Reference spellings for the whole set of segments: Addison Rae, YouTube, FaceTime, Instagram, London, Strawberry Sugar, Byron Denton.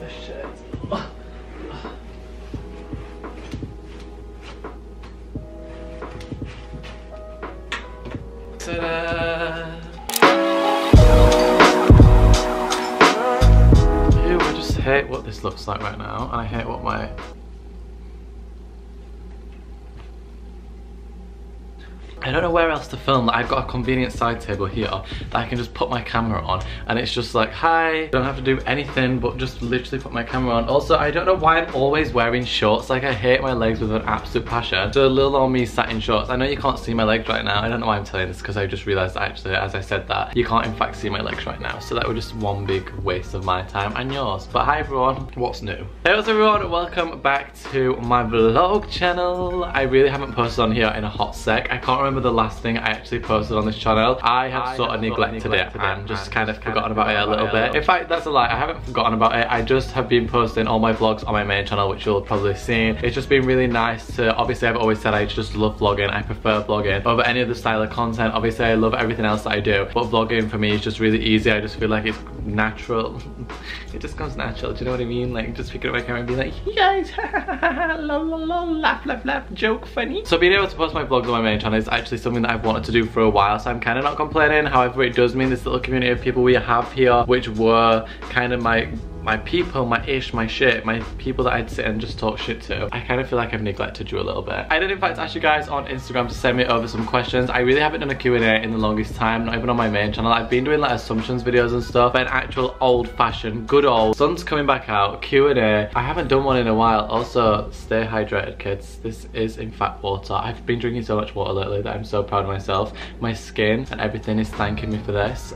the shirt. Ta-da! Ew, I just hate what this looks like right now, and I hate what my... I don't know where else to film. Like, I've got a convenient side table here that I can just put my camera on, and it's just like, hi, don't have to do anything but just literally put my camera on. Also, I don't know why I'm always wearing shorts. Like, I hate my legs with an absolute passion. So little old me sat in shorts. I know you can't see my legs right now. I don't know why I'm telling this, because I just realized actually as I said that you can't in fact see my legs right now. So that was just one big waste of my time and yours. But hi everyone, what's new? Hey, what's everyone? Welcome back to my vlog channel. I really haven't posted on here in a hot sec. I can't remember the last thing I actually posted on this channel. I have sort of neglected it and just kind of forgotten about it a little bit. In fact, that's a lie. I haven't forgotten about it. I just have been posting all my vlogs on my main channel, which you'll probably see. It's just been really nice to, obviously I've always said I just love vlogging. I prefer vlogging over any other style of content. Obviously I love everything else that I do, but vlogging for me is just really easy. I just feel like it's natural. It just comes natural. Do you know what I mean? Like, just picking up my camera and being like, hey guys, la la la, laugh laugh laugh, joke funny. So being able to post my vlogs on my main channel is actually something that I've wanted to do for a while, so I'm kind of not complaining. However, it does mean this little community of people we have here, which were kind of my people, my ish, my shit, my people that I'd sit and just talk shit to. I kind of feel like I've neglected you a little bit. I did in fact ask you guys on Instagram to send me over some questions. I really haven't done a Q&A in the longest time, not even on my main channel. I've been doing like assumptions videos and stuff, but an actual old fashioned, good old, sun's coming back out, Q&A. I haven't done one in a while. Also, stay hydrated kids. This is in fact water. I've been drinking so much water lately that I'm so proud of myself. My skin and everything is thanking me for this.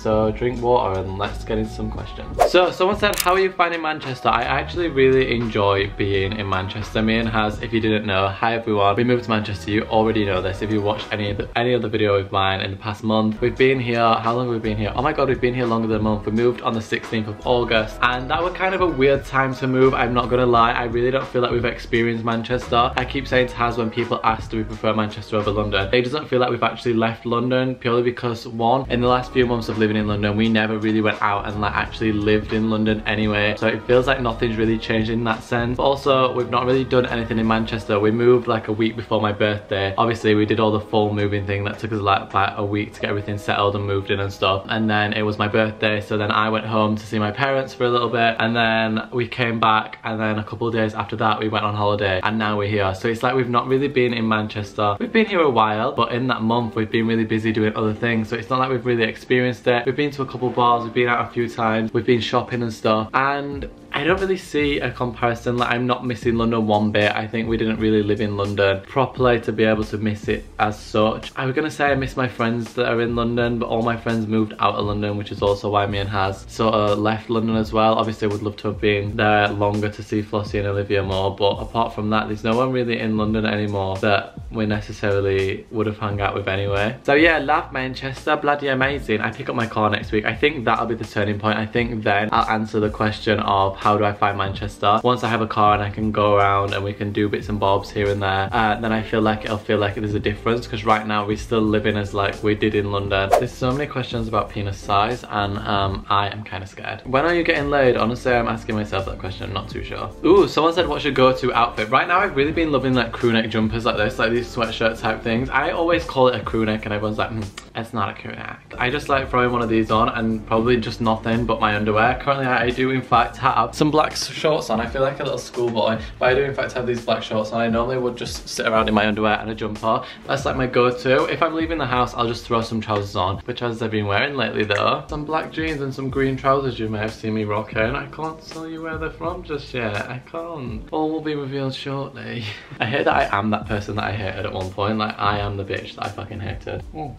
So drink water and let's get into some questions. So someone said, how are you finding Manchester? I actually really enjoy being in Manchester. Me and Haz, if you didn't know, hi everyone, we moved to Manchester. You already know this if you watched any other video of mine in the past month. We've been here, how long have we been here? Oh my god, we've been here longer than a month. We moved on the 16th of August, and that was kind of a weird time to move, I'm not gonna lie. I really don't feel like we've experienced Manchester. I keep saying to Haz when people ask do we prefer Manchester over London, it doesn't feel like we've actually left London, purely because one, in the last few months of living in London, we never really went out and like actually lived in London anyway, so it feels like nothing's really changed in that sense. But also, we've not really done anything in Manchester. We moved like a week before my birthday. Obviously we did all the full moving thing that took us like about a week to get everything settled and moved in and stuff, and then it was my birthday, so then I went home to see my parents for a little bit, and then we came back, and then a couple of days after that we went on holiday, and now we're here. So it's like we've not really been in Manchester. We've been here a while, but in that month we've been really busy doing other things, so it's not like we've really experienced it. We've been to a couple of bars, we've been out a few times, we've been shopping and stuff, and I don't really see a comparison. Like, I'm not missing London one bit. I think we didn't really live in London properly to be able to miss it as such. I was gonna say I miss my friends that are in London, but all my friends moved out of London, which is also why me and Haz sort of left London as well. Obviously I would love to have been there longer to see Flossie and Olivia more, but apart from that there's no one really in London anymore that we necessarily would have hung out with anyway. So yeah, love Manchester, bloody amazing. I pick up my car next week. I think that'll be the turning point. I think then I'll answer the question of how do I find Manchester. Once I have a car and I can go around and we can do bits and bobs here and there, then I feel like it'll feel like there's a difference, because right now we're still living as like we did in London. There's so many questions about penis size, and I am kind of scared. When are you getting laid? Honestly, I'm asking myself that question. I'm not too sure. Ooh, someone said what's your go-to outfit? Right now I've really been loving like crew neck jumpers like this, like these sweatshirt type things. I always call it a crew neck and everyone's like, it's not a crew neck. I just like throwing one of these on and probably just nothing but my underwear. Currently I do in fact have some black shorts on. I feel like a little schoolboy, but I do in fact have these black shorts on. I normally would just sit around in my underwear and a jumper. That's like my go-to. If I'm leaving the house, I'll just throw some trousers on, which trousers I've been wearing lately though. Some black jeans and some green trousers you may have seen me rocking. I can't tell you where they're from just yet. I can't. All will be revealed shortly. I hate that I am that person that I hated at one point. Like, I am the bitch that I fucking hated. Ooh.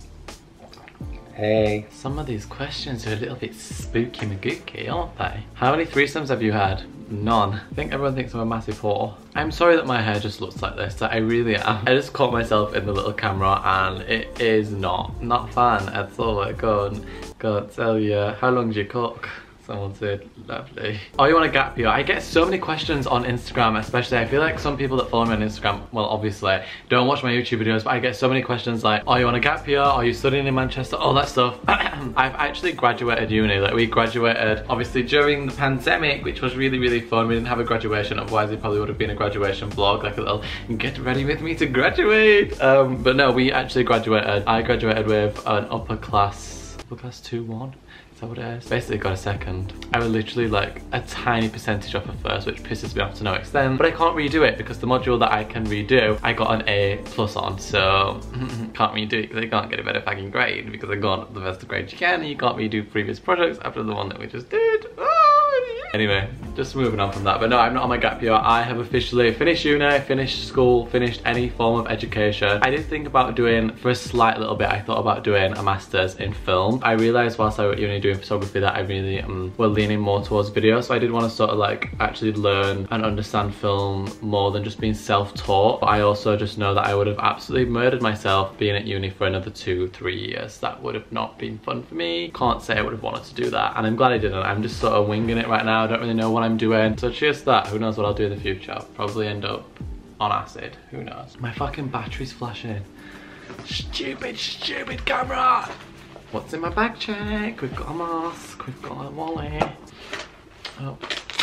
Hey. Some of these questions are a little bit spooky magooky, aren't they? How many threesomes have you had? None. I think everyone thinks I'm a massive whore. I'm sorry that my hair just looks like this, like I really am. I just caught myself in the little camera and it is not fun at all. I can't tell you. How long do you cook? Someone said lovely. Oh, you want a gap year? I get so many questions on Instagram, especially. I feel like some people that follow me on Instagram, well, obviously, don't watch my YouTube videos, but I get so many questions like, oh, you want a gap year? Are you studying in Manchester? All that stuff. I've actually graduated uni. Like, we graduated, obviously, during the pandemic, which was really, really fun. We didn't have a graduation, otherwise it probably would have been a graduation vlog, like a little get ready with me to graduate. But no, we actually graduated. I graduated with an upper class 2-1. Is that what it is? Basically got a second. I was literally like a tiny percentage off of first, which pisses me off to no extent, but I can't redo it because the module that I can redo, I got an A+ on, so can't redo it because I can't get a better fucking grade because I got the best grade you can, and you can't redo previous projects after the one that we just did. Anyway, just moving on from that, but no, I'm not on my gap year. I have officially finished uni, finished school, finished any form of education. I did think about doing, for a slight little bit, I thought about doing a master's in film. I realised whilst I was at uni doing photography that I really were leaning more towards video, so I did want to sort of like actually learn and understand film more than just being self-taught. But I also just know that I would have absolutely murdered myself being at uni for another 2-3 years. That would have not been fun for me. Can't say I would have wanted to do that, and I'm glad I didn't. I'm just sort of winging it right now. I don't really know what I'm doing, so cheers to that. Who knows what I'll do in the future? I'll probably end up on acid, who knows. My fucking battery's flashing. Stupid camera. What's in my bag check? We've got a mask, we've got a wallet. Oh,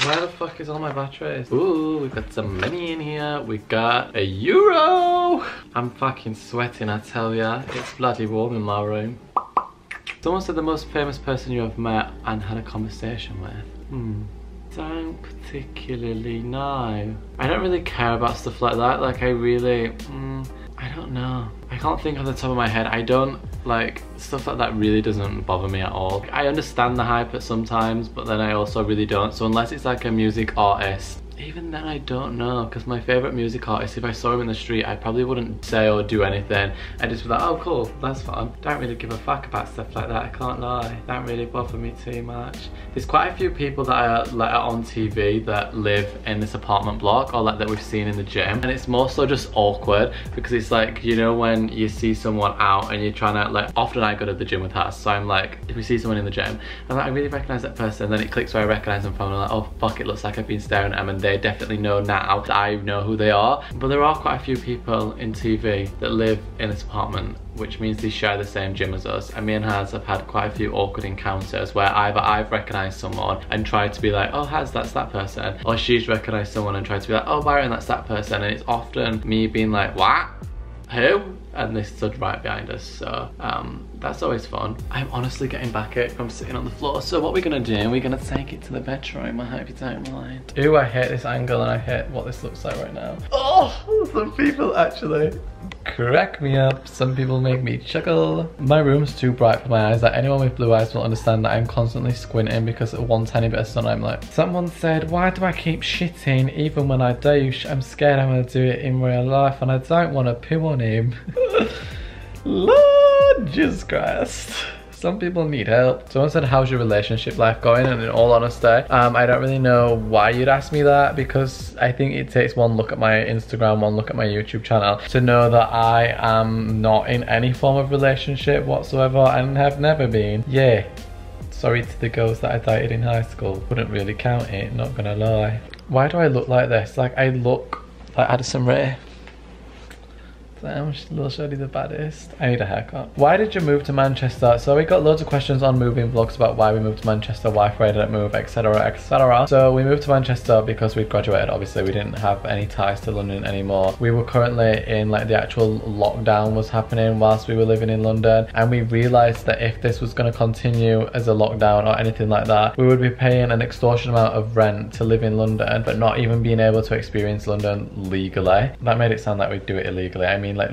where the fuck is all my batteries? Ooh, we've got some money in here. We got €1. I'm fucking sweating, I tell ya. It's bloody warm in my room. Someone said the most famous person you have met and had a conversation with. Don't particularly know. I don't really care about stuff like that. Like, I really, I don't know. I can't think off the top of my head. I don't, like, stuff like that really doesn't bother me at all. I understand the hype at sometimes, but then I also really don't. So unless it's like a music artist, even then I don't know, because my favourite music artist, if I saw him in the street, I probably wouldn't say or do anything. I just be like, oh cool, that's fun. Don't really give a fuck about stuff like that, I can't lie. Don't really bother me too much. There's quite a few people that are, like, on TV that live in this apartment block, or like that we've seen in the gym, and it's more so just awkward, because it's like, you know when you see someone out and you're trying to, like, often I go to the gym with her, so I'm like, if we see someone in the gym, I'm like, I really recognise that person, and then it clicks where I recognise them from, and I'm like, oh fuck, it looks like I've been staring at them, and they definitely know now that I know who they are. But there are quite a few people in TV that live in this apartment, which means they share the same gym as us, and me and Haz have had quite a few awkward encounters where either I've recognised someone and tried to be like, oh Haz, that's that person, or she's recognised someone and tried to be like, oh Byron, that's that person, and it's often me being like, what? Who? And they stood right behind us, so that's always fun. I'm honestly getting back it from sitting on the floor, so what we're gonna do, we're gonna take it to the bedroom. I hope you don't mind. Ooh, I hate this angle and I hate what this looks like right now. Oh, some people actually crack me up. Some people make me chuckle. My room's too bright for my eyes. Like, anyone with blue eyes will understand that I'm constantly squinting because at one tiny bit of sun I'm like... Someone said, why do I keep shitting even when I douche? I'm scared I'm gonna do it in real life and I don't want to poo on him. Lord Jesus Christ. Some people need help. Someone said, how's your relationship life going? And in all honesty, I don't really know why you'd ask me that, because I think it takes one look at my Instagram, one look at my YouTube channel to know that I am not in any form of relationship whatsoever and have never been. Yeah. Sorry to the girls that I dated in high school. Wouldn't really count it, not gonna lie. Why do I look like this? Like, I look like Addison Rae. I'm Lil Shorty the baddest. I need a haircut. Why did you move to Manchester? So we got loads of questions on moving vlogs about why we moved to Manchester, why Freya didn't move, etc, etc. So we moved to Manchester because we graduated, obviously. We didn't have any ties to London anymore. We were currently in, like, the actual lockdown was happening whilst we were living in London, and we realised that if this was going to continue as a lockdown or anything like that, we would be paying an extortion amount of rent to live in London, but not even being able to experience London legally. That made it sound like we'd do it illegally. I mean, like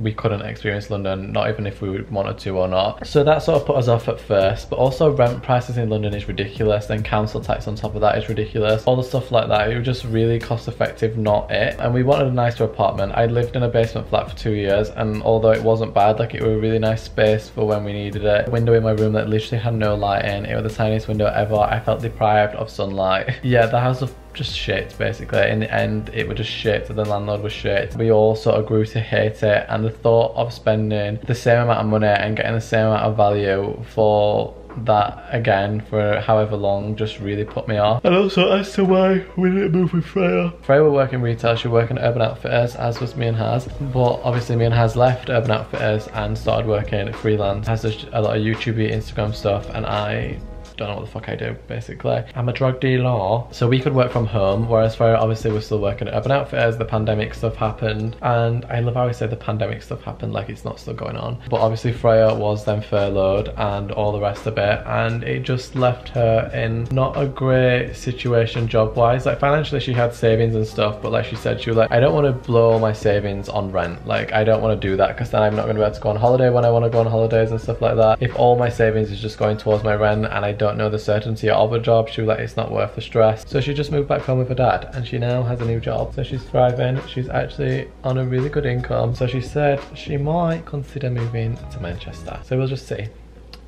we couldn't experience London, not even if we wanted to or not. So that sort of put us off at first, but also rent prices in London is ridiculous, then council tax on top of that is ridiculous, all the stuff like that. It was just really cost effective, not it. And we wanted a nicer apartment. I lived in a basement flat for 2 years, and although it wasn't bad, like, it was a really nice space for when we needed it. A window in my room that literally had no light in it, was the tiniest window ever. I felt deprived of sunlight. Yeah, the house of just shit, basically. In the end, it was just shit. The landlord was shit. We all sort of grew to hate it, and the thought of spending the same amount of money and getting the same amount of value for that again for however long just really put me off. And also as to why we didn't move with Freya. Freya would work in retail, she worked in Urban Outfitters, as was me and Haz. But obviously me and Haz left Urban Outfitters and started working freelance. Haz does a lot of YouTubey, Instagram stuff, and I don't know what the fuck I do, basically. I'm a drug dealer. So we could work from home, whereas Freya obviously was still working at Urban Outfitters, the pandemic stuff happened. And I love how I say the pandemic stuff happened, like it's not still going on. But obviously Freya was then furloughed and all the rest of it. And it just left her in not a great situation job-wise. Like financially she had savings and stuff, but like she said, she was like, I don't want to blow my savings on rent. Like I don't want to do that because then I'm not going to be able to go on holiday when I want to go on holidays and stuff like that. If all my savings is just going towards my rent and I don't know the certainty of a job, she was like, it's not worth the stress. So she just moved back home with her dad and she now has a new job. So she's thriving. She's actually on a really good income. So she said she might consider moving to Manchester. So we'll just see.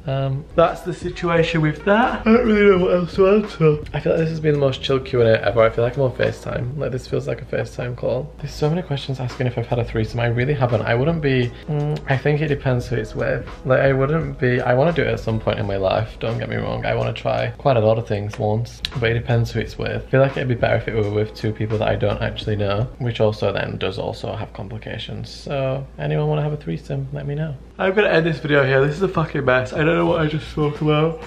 That's the situation with that. I don't really know what else to answer. I feel like this has been the most chill Q&A ever. I feel like I'm on FaceTime. Like this feels like a FaceTime call. There's so many questions asking if I've had a threesome. I really haven't. I wouldn't be... I think it depends who it's with. Like I wouldn't be... I want to do it at some point in my life. Don't get me wrong. I want to try quite a lot of things once. But it depends who it's with. I feel like it'd be better if it were with two people that I don't actually know. Which also then does also have complications. So anyone want to have a threesome? Let me know. I'm going to end this video here. This is a fucking mess. I don't know what I just spoke about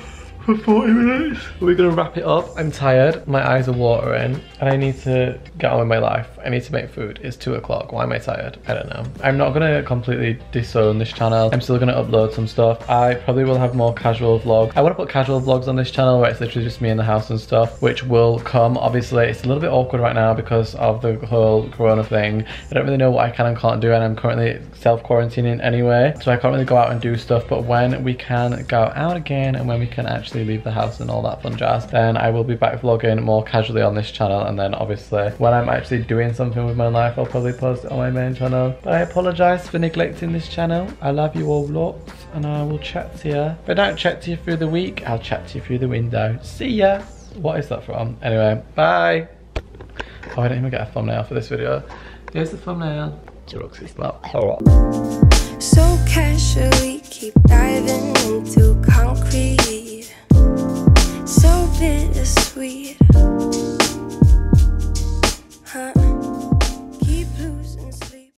for 40 minutes. We're gonna wrap it up. I'm tired, my eyes are watering, and I need to get on with my life. I need to make food. It's 2 o'clock. Why am I tired? I don't know. I'm not gonna completely disown this channel. I'm still gonna upload some stuff. I probably will have more casual vlogs. I wanna put casual vlogs on this channel where it's literally just me in the house and stuff, which will come. Obviously, it's a little bit awkward right now because of the whole corona thing. I don't really know what I can and can't do, and I'm currently self-quarantining anyway, so I can't really go out and do stuff. But when we can go out again and when we can actually leave the house and all that fun jazz, then I will be back vlogging more casually on this channel. And then obviously when I'm actually doing something with my life, I'll probably post it on my main channel. But I apologize for neglecting this channel. I love you all lots, and I will chat to you. If I don't chat to you through the week, I'll chat to you through the window. See ya. What is that from? Anyway, bye. Oh, I didn't even get a thumbnail for this video. Here's the thumbnail. So casually keep diving into concrete. So bittersweet.